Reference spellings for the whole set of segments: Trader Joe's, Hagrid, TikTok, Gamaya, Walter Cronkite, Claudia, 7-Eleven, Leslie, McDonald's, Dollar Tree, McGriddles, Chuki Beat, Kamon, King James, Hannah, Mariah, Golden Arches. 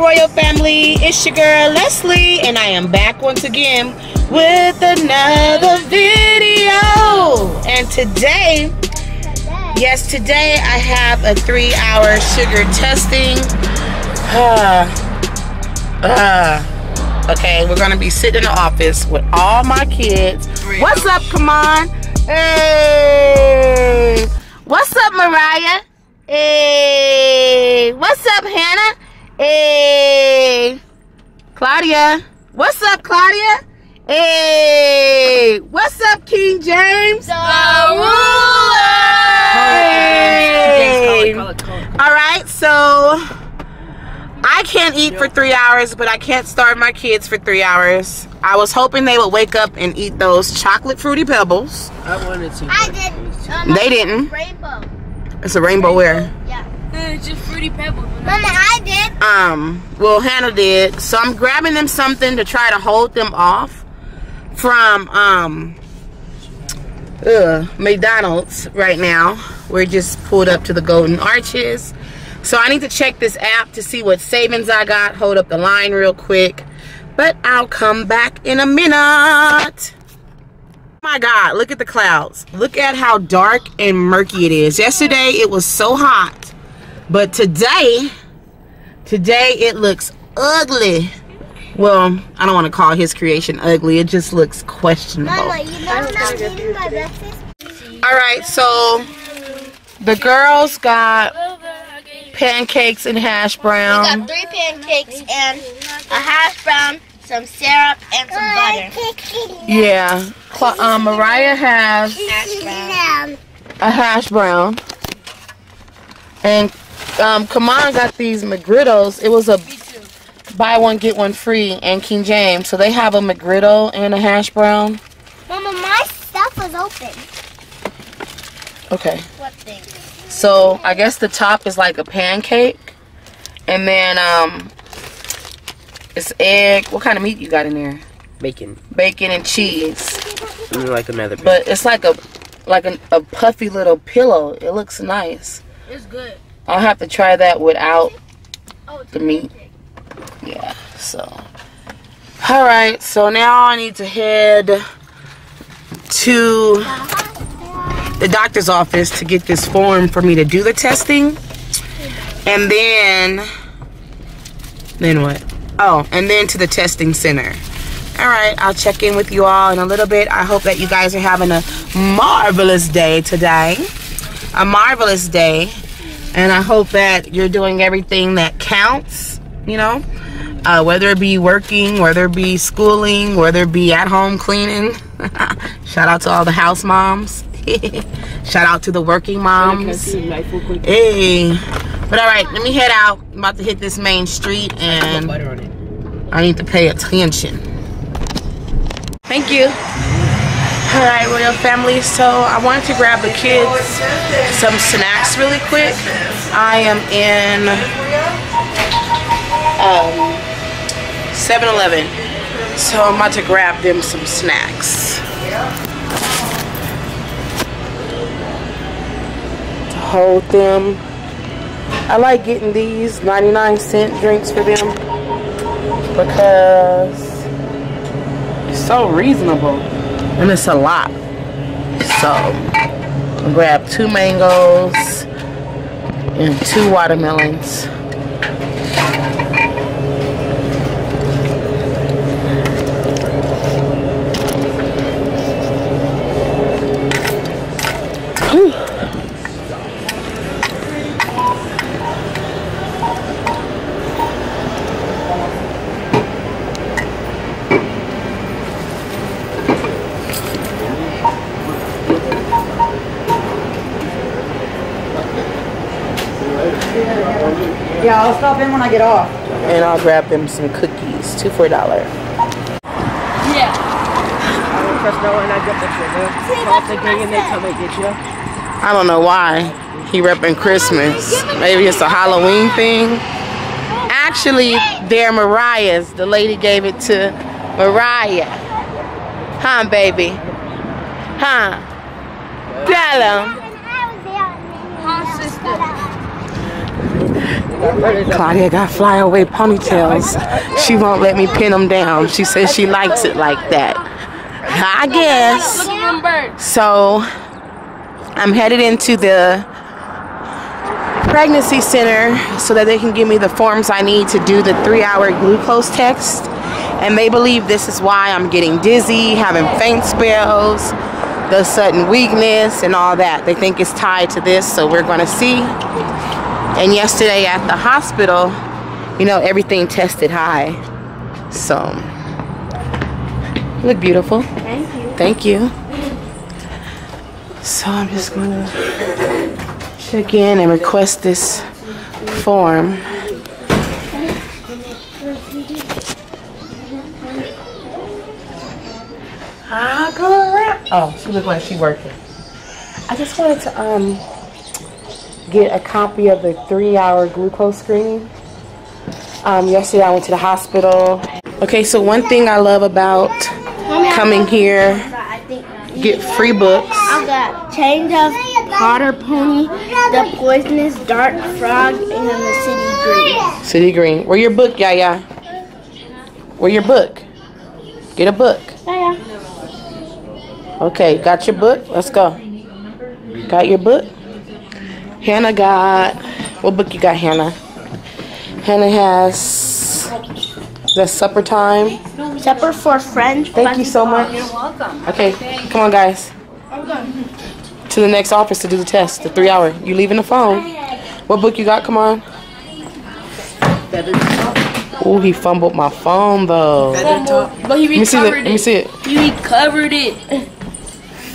royal family? It's your girl Leslie, and I am back once again with another video. And today, yes, today I have a 3-hour sugar testing. Okay, we're gonna be sitting in the office with all my kids. What's up, Kamon? Hey, what's up, Mariah? Hey, what's up, Hannah? Hey, Claudia. What's up, Claudia? Hey, what's up, King James? The ruler. Hey. All right, so I can't eat for 3 hours, but I can't starve my kids for 3 hours. I was hoping they would wake up and eat those chocolate fruity pebbles. I wanted to. I did. They didn't. Rainbow. It's a rainbow where? Yeah. It's just fruity pebbles. Mama, I did. Well, Hannah did. So I'm grabbing them something to try to hold them off from McDonald's right now. We're just pulled up to the Golden Arches. So I need to check this app to see what savings I got. Hold up the line real quick. But I'll come back in a minute. My God, look at the clouds. Look at how dark and murky it is. Yesterday it was so hot, but today it looks ugly. Well, I don't want to call his creation ugly. It just looks questionable. Mama, you know I'm not eating my breakfast. All right, so the girls got pancakes and hash brown. We got 3 pancakes and a hash brown, some syrup and some butter. Yeah. Mariah has a hash brown. And Kamon got these McGriddles. It was a buy one, get one free, and King James. So they have a McGriddle and a hash brown. Mama, my stuff was open. Okay. What thing? So I guess the top is like a pancake. And then it's egg. What kind of meat you got in there? Bacon. Bacon and cheese. Like another bacon. But it's like a puffy little pillow. It looks nice. It's good. I'll have to try that without the meat. Yeah. So. All right. So now I need to head to the doctor's office to get this form for me to do the testing. And then what? Oh, and then to the testing center. All right, I'll check in with you all in a little bit. I hope that you guys are having a marvelous day today. A marvelous day. And I hope that you're doing everything that counts, you know, whether it be working, whether it be schooling, whether it be at home cleaning. Shout out to all the house moms. Shout out to the working moms. Hey. But all right, let me head out. I'm about to hit this main street and I need to pay attention. Thank you. All right, royal family. So I wanted to grab the kids some snacks really quick. I am in 7-Eleven. So I'm about to grab them some snacks. To hold them. I like getting these 99-cent drinks for them because it's so reasonable and it's a lot. So I grab 2 mangoes and 2 watermelons. Yeah, I'll stop in when I get off. And I'll grab them some cookies, 2 for $1. Yeah. I don't trust no one. I get the sugar. Call the gang and they come and get you. I don't know why he repping Christmas. Maybe it's a Halloween thing. Actually, they're Mariah's. The lady gave it to Mariah. Huh, baby? Huh? Tell 'em. Huh, sister? Claudia got flyaway ponytails. She won't let me pin them down. She says she likes it like that. I guess. So I'm headed into the pregnancy center so that they can give me the forms I need to do the 3-hour glucose test. And they believe this is why I'm getting dizzy, having faint spells, the sudden weakness and all that. They think it's tied to this, so we're gonna see. And yesterday at the hospital, you know, everything tested high. So, you look beautiful. Thank you. Thank you. So I'm just gonna check in and request this form. I'll go around. Oh, she looked like she working. I just wanted to get a copy of the 3-hour glucose screening. Yesterday I went to the hospital. Okay, so one thing I love about coming here, get free books. I got Change of Potter Pony, The Poisonous Dark Frog, and The City Green. City Green. Where your book, Yaya? Where your book? Get a book. Yaya. Okay, got your book? Let's go. Got your book? Hannah got... What book you got, Hannah? Hannah has... Is that Supper Time? Supper for Friends. Thank you so much. You're welcome. Okay, come on, guys. To the next office to do the test, the 3-hour. You leaving the phone. What book you got, come on? Oh, he fumbled my phone, though. But he recovered it. Let me see it. He recovered it.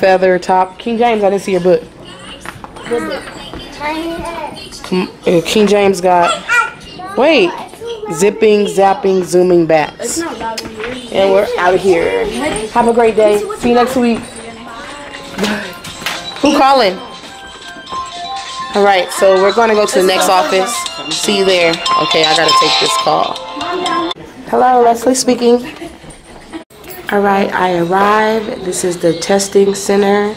Feather Top. King James, I didn't see your book. King James got, wait, Zipping, Zapping, Zooming Bats. And we're out of here. Have a great day. See you next week. Who calling? All right, so we're going to go to the next office. See you there. Okay, I got to take this call. Hello, Leslie speaking. Alright, I arrived. This is the testing center.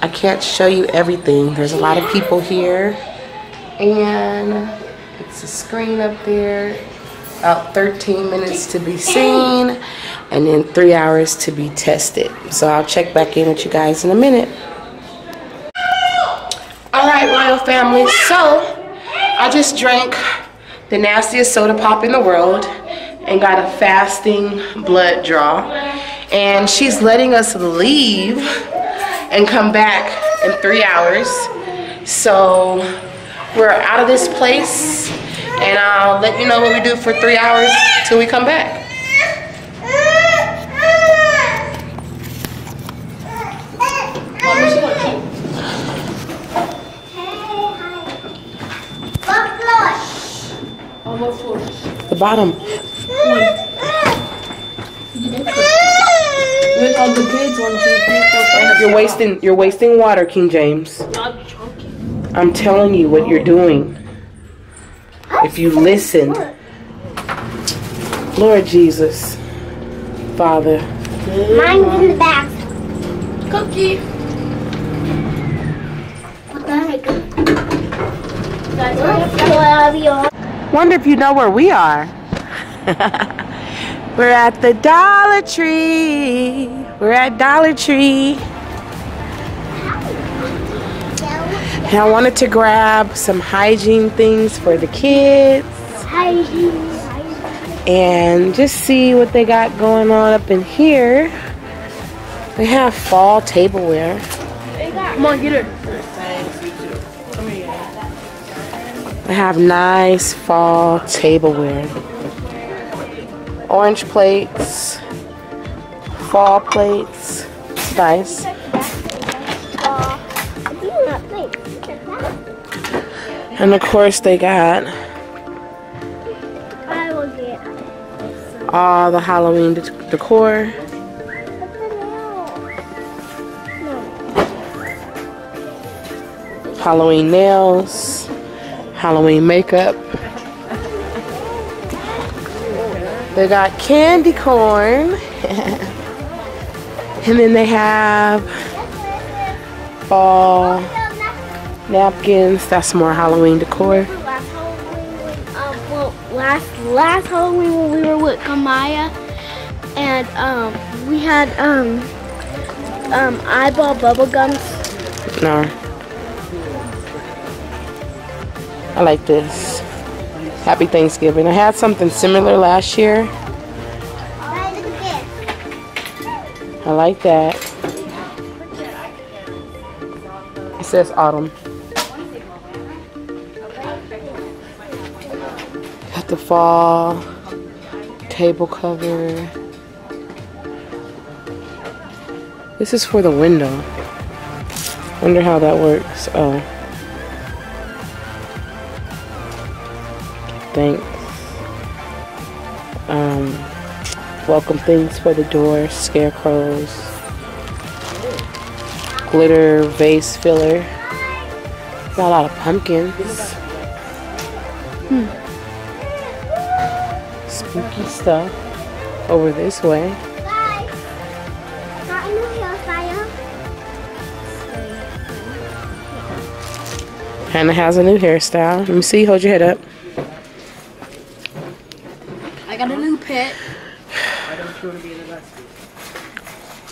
I can't show you everything. There's a lot of people here. And it's a screen up there. About 13 minutes to be seen. And then 3 hours to be tested. So I'll check back in with you guys in a minute. Alright, royal family. So, I just drank the nastiest soda pop in the world and got a fasting blood draw. And she's letting us leave and come back in 3 hours. So we're out of this place and I'll let you know what we do for 3 hours till we come back. The bottom. You're wasting water, King James. I'm telling you what you're doing. If you listen. Lord Jesus. Father. Mine's in the back. Cookie. What the heck? Wonder if you know where we are. We're at the Dollar Tree. We're at Dollar Tree. And I wanted to grab some hygiene things for the kids. Hygiene. And just see what they got going on up in here. They have fall tableware. Come on, get her. They have nice fall tableware. Orange plates. Fall plates, nice. And of course they got all the Halloween decor. Halloween nails, Halloween makeup. They got candy corn. And then they have fall napkins. That's more Halloween decor. last Halloween when we were with Gamaya, and we had eyeball bubble gums. No. I like this. Happy Thanksgiving. I had something similar last year. I like that. It says autumn. Got the fall table cover. This is for the window. Wonder how that works. Oh. Thanks. Welcome things for the door, scarecrows, glitter vase filler. Got a lot of pumpkins. Spooky stuff over this way. Hannah has a new hairstyle. Let me see. Hold your head up. I got a new pet.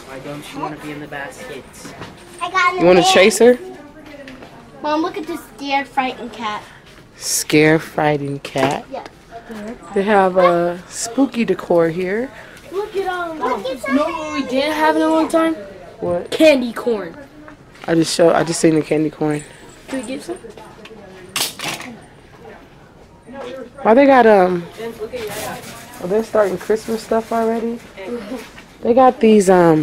Why don't you want to be in the basket? Why don't you want to be in the basket? I got a new. You want to chase her? Mom, look at this scared, frightened cat. Scared, frightened cat. Yeah. They have a spooky decor here. Look at all. You know what we did have in a long time? What? Candy corn. I just seen the candy corn. Can we get some? Why they got oh, they're starting Christmas stuff already? They got these a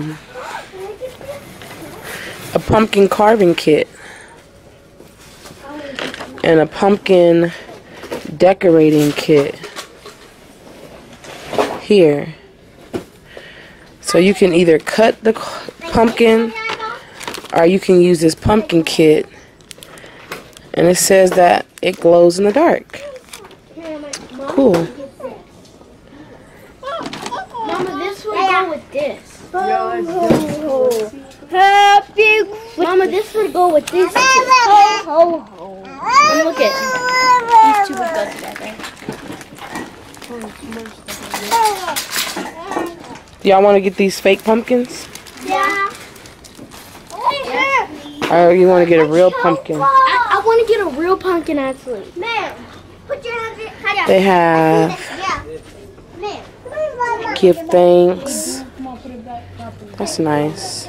pumpkin carving kit and a pumpkin decorating kit here. So you can either cut the pumpkin or you can use this pumpkin kit. And it says that it glows in the dark. Cool. Mama, this would go with this. Ho, ho. Happy. Mama, this would go with this. Ho, ho, ho. And look at these two would go together. Do y'all want to get these fake pumpkins? Yeah. Or you want to get a real pumpkin? I want to get a real pumpkin, actually. Ma'am, put your hands up. They have give thanks. That's nice.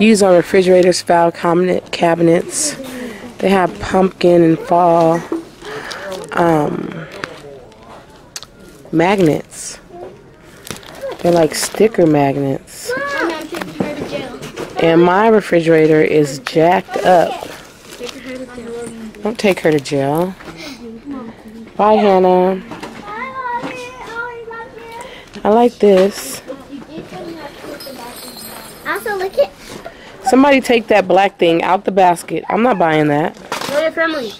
Use on refrigerators, file cabinets. They have pumpkin and fall magnets. They're like sticker magnets. And my refrigerator is jacked up. Don't take her to jail. Bye, Hannah. I like this. Also, look at. Somebody take that black thing out the basket. I'm not buying that. Where your family?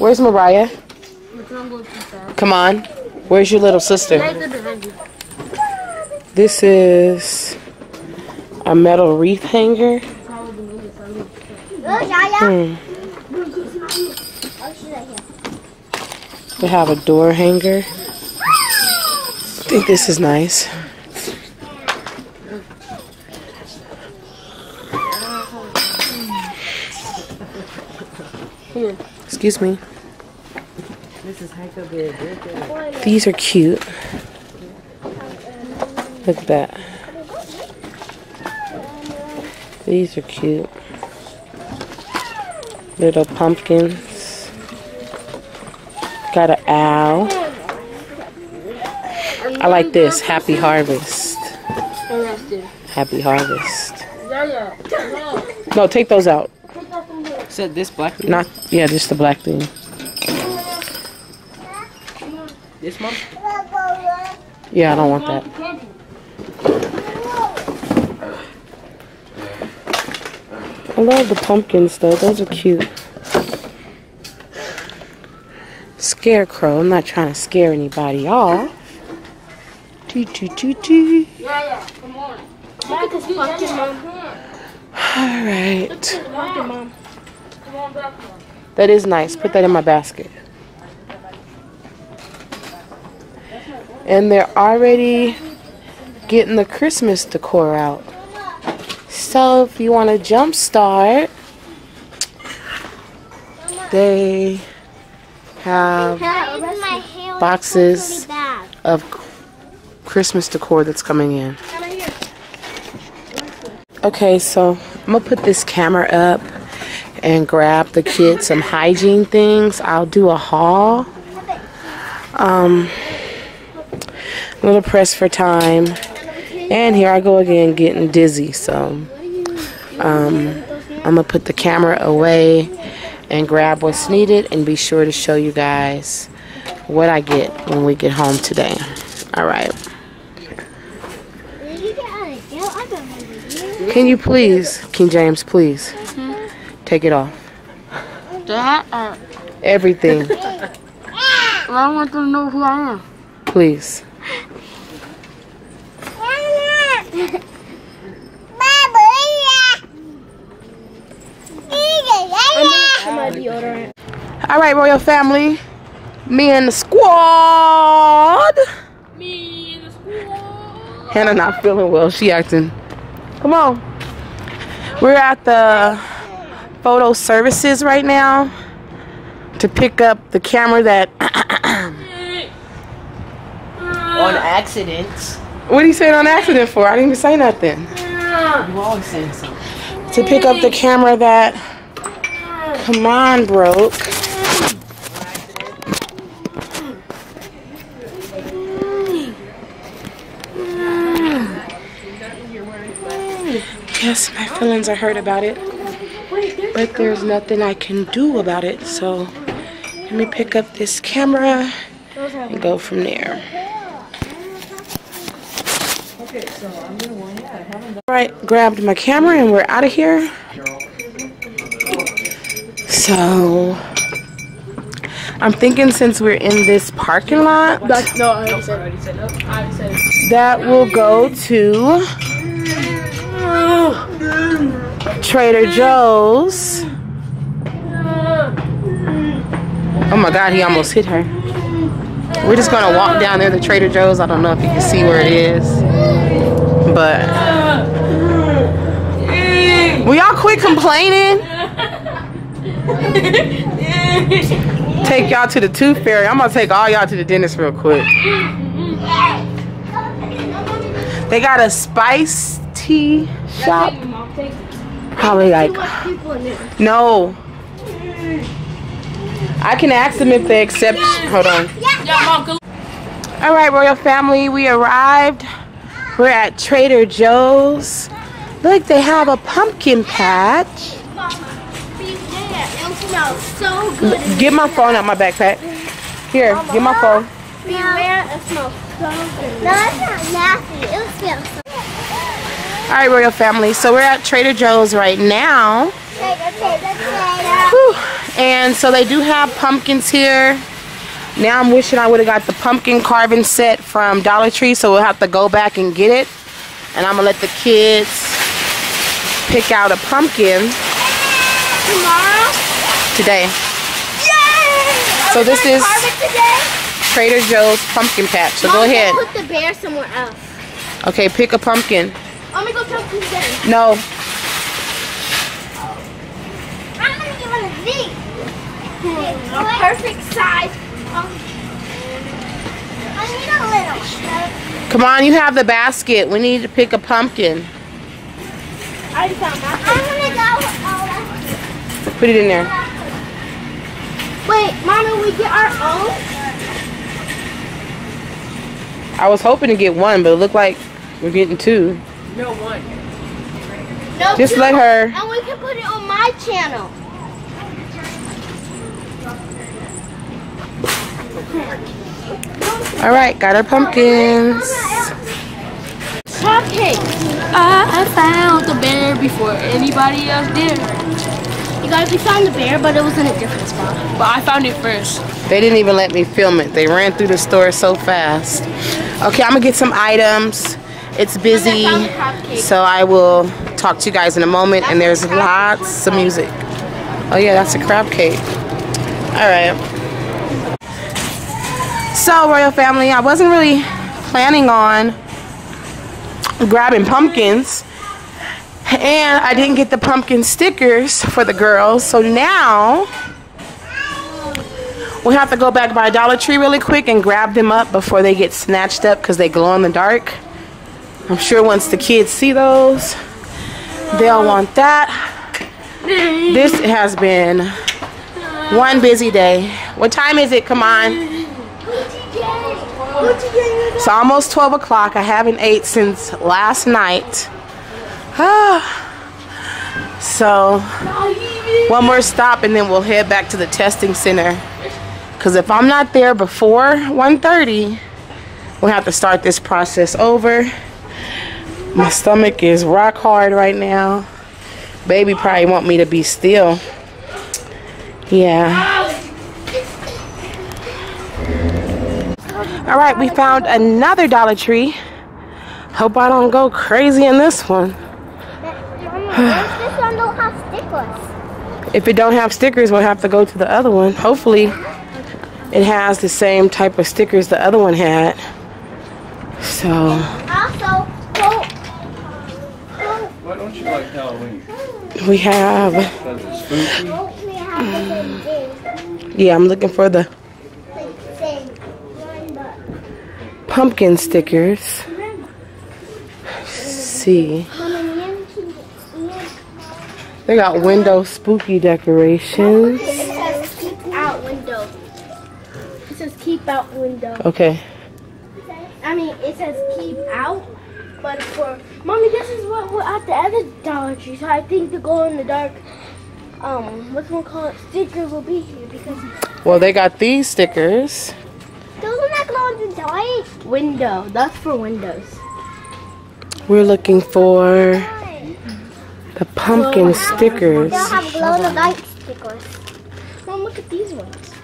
Where's Mariah? Come on, where's your little sister? This is a metal wreath hanger. They have a door hanger. I think this is nice. Excuse me. These are cute. Look at that. These are cute. Little pumpkins. Got an owl. I like this. Happy harvest. Happy harvest. No, take those out. Said this black thing? Not, yeah, just the black thing. This one? Yeah, I don't want that. I love the pumpkins though. Those are cute. Scarecrow. I'm not trying to scare anybody off. Tee tee tee tee. Yeah, yeah. Come on. Yeah, because you walked in, Mom. All right. Mom. That is nice. Put that in my basket. And they're already getting the Christmas decor out. So if you want to jump start, they have boxes of Christmas decor that's coming in. Okay, so I'm gonna put this camera up and grab the kids some hygiene things. I'll do a haul. I'm gonna press for time. And here I go again, getting dizzy. So I'm gonna put the camera away and grab what's needed and be sure to show you guys what I get when we get home today. All right. Can you please, King James, please take it off? That or everything. I want them to know who I am. Please. All right, royal family, me and the squad. Hannah not feeling well. She acting. Come on. We're at the photo services right now to pick up the camera that on accident. What did he say on accident for? I didn't even say nothing. You always saying something. To pick up the camera that Kamon broke. Yes, my feelings are hurt about it, but there's nothing I can do about it, so let me pick up this camera and go from there. Alright, grabbed my camera and we're out of here. So I'm thinking since we're in this parking lot, that will go to Trader Joe's. Oh my God, he almost hit her. We're just gonna walk down there to Trader Joe's. I don't know if you can see where it is, but will y'all quit complaining? Take y'all to the tooth fairy. I'm gonna take all y'all to the dentist real quick. They got a spice tea shop. Probably like, no. I can ask them if they accept. Hold on. All right, royal family, we arrived. We're at Trader Joe's. Look, they have a pumpkin patch. So good. Get my phone out my backpack. Here, Mama, get my phone. Beware, it smells so good. No, it's not nasty. It smells so good. All right, royal family. So we're at Trader Joe's right now. Trader. And so they do have pumpkins here. Now I'm wishing I would have got the pumpkin carving set from Dollar Tree, so we'll have to go back and get it. And I'm going to let the kids pick out a pumpkin. Tomorrow? Today. Yay! So this is Trader Joe's pumpkin patch. So Mom, go ahead. Put the bear somewhere else. Okay, pick a pumpkin. I'm gonna go pumpkin again. No. I'm gonna give it a Z. A perfect size. I need a little. Come on, you have the basket. We need to pick a pumpkin. I found that. I'm gonna go. Put it in there. Wait, Mama, we get our own? I was hoping to get one, but it looked like we're getting two. No, one. No, just two. Let her. And we can put it on my channel. All right, got our pumpkins. Cupcake. I found the bear before anybody else did. You guys, we found the bear, but it was in a different spot. But I found it first. They didn't even let me film it. They ran through the store so fast. Okay, I'm gonna get some items It's busy, so I will talk to you guys in a moment. And there's lots of music. Oh yeah, that's a crab cake. All right. So, royal family, I wasn't really planning on grabbing pumpkins, and I didn't get the pumpkin stickers for the girls. So now we have to go back by Dollar Tree really quick and grab them up before they get snatched up because they glow in the dark. I'm sure once the kids see those, they'll want that. This has been one busy day. What time is it? Come on. It's almost 12 o'clock. I haven't ate since last night. So one more stop and then we'll head back to the testing center. Because if I'm not there before 1:30, we'll have to start this process over. My stomach is rock hard right now. Baby probably want me to be still. Yeah. All right, we found another Dollar Tree. Hope I don't go crazy in this one. This one don't have stickers. If it don't have stickers, we'll have to go to the other one. Hopefully, it has the same type of stickers the other one had. So. Also, why don't you like Halloween? We have. Yeah, I'm looking for the pumpkin stickers. Let's see. They got window spooky decorations. It says keep out window. It says keep out window. Okay. I mean, it says keep out. But for mommy, this is what we're at the other Dollar Tree. So I think the glow in the dark, what's gonna call it, sticker will be here because. Well, they got these stickers. Those are not glow in the dark. Window. That's for windows. We're looking for the pumpkin stickers. They'll have glow in the dark stickers. Mom, look at these ones.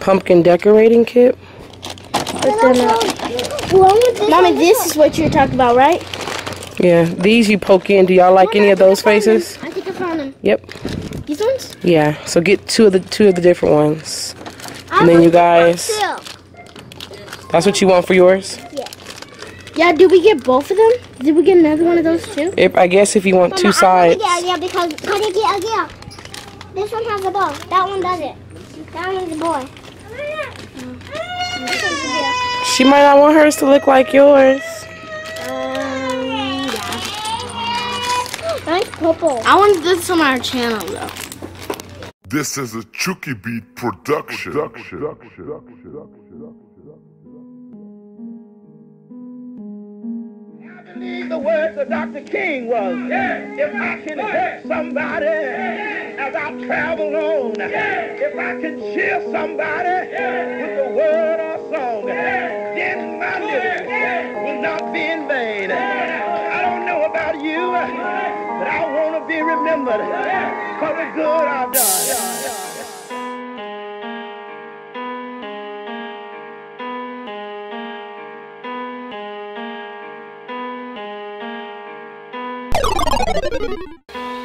Pumpkin decorating kit. Mommy, this is what you're talking about, right? Yeah, these you poke in. Do y'all like any of those faces? I think I found them. Yep. These ones? Yeah. So get two of the different ones, and then you guys. That's what you want for yours? Yeah. Yeah. Do we get both of them? Did we get another one of those too? If I guess if you want two sides. Yeah, because I did get a girl. This one has a ball. That one doesn't. That one's a boy. She might not want hers to look like yours. Yeah. I like purple. I want this on our channel though. This is a Chuki Beat production. I believe the words of Dr. King was, if I can help somebody as I travel on, if I can cheer somebody with a word or song, then my living will not be in vain. I don't know about you, but I want to be remembered for the good I've done.